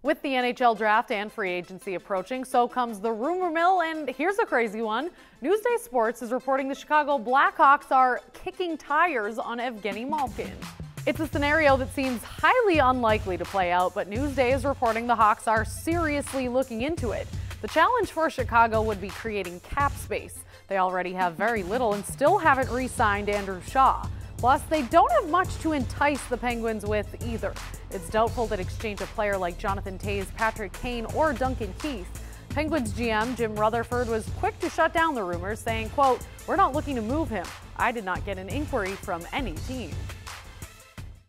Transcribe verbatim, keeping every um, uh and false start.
With the N H L draft and free agency approaching, so comes the rumor mill, and here's a crazy one. Newsday Sports is reporting the Chicago Blackhawks are kicking tires on Evgeni Malkin. It's a scenario that seems highly unlikely to play out, but Newsday is reporting the Hawks are seriously looking into it. The challenge for Chicago would be creating cap space. They already have very little and still haven't re-signed Andrew Shaw. Plus, they don't have much to entice the Penguins with either. It's doubtful that exchange a player like Jonathan Toews, Patrick Kane, or Duncan Keith. Penguins G M Jim Rutherford was quick to shut down the rumors, saying, quote, "We're not looking to move him. I did not get an inquiry from any team."